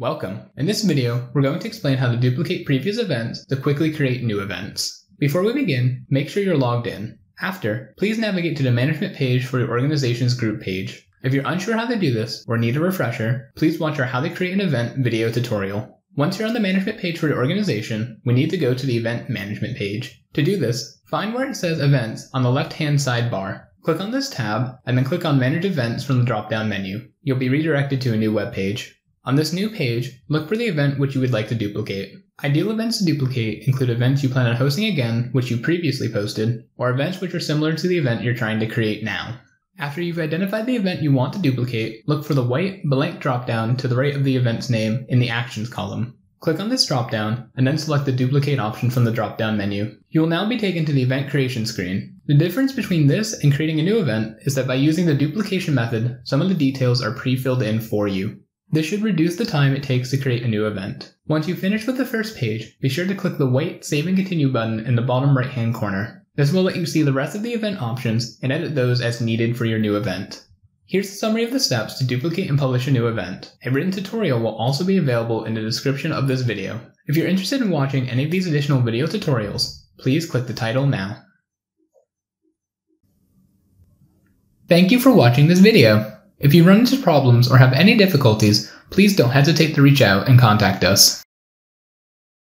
Welcome! In this video, we're going to explain how to duplicate previous events to quickly create new events. Before we begin, make sure you're logged in. After, please navigate to the management page for your organization's group page. If you're unsure how to do this or need a refresher, please watch our How to Create an Event video tutorial. Once you're on the management page for your organization, we need to go to the Event Management page. To do this, find where it says Events on the left-hand sidebar. Click on this tab, and then click on Manage Events from the drop-down menu. You'll be redirected to a new web page. On this new page, look for the event which you would like to duplicate. Ideal events to duplicate include events you plan on hosting again, which you previously posted, or events which are similar to the event you're trying to create now. After you've identified the event you want to duplicate, look for the white blank dropdown to the right of the event's name in the Actions column. Click on this dropdown, and then select the Duplicate option from the dropdown menu. You will now be taken to the Event Creation screen. The difference between this and creating a new event is that by using the duplication method, some of the details are pre-filled in for you. This should reduce the time it takes to create a new event. Once you finish with the first page, be sure to click the white Save and Continue button in the bottom right-hand corner. This will let you see the rest of the event options and edit those as needed for your new event. Here's a summary of the steps to duplicate and publish a new event. A written tutorial will also be available in the description of this video. If you're interested in watching any of these additional video tutorials, please click the title now. Thank you for watching this video. If you run into problems or have any difficulties, please don't hesitate to reach out and contact us.